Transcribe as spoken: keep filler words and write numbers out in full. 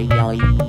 Ay, ay, ay.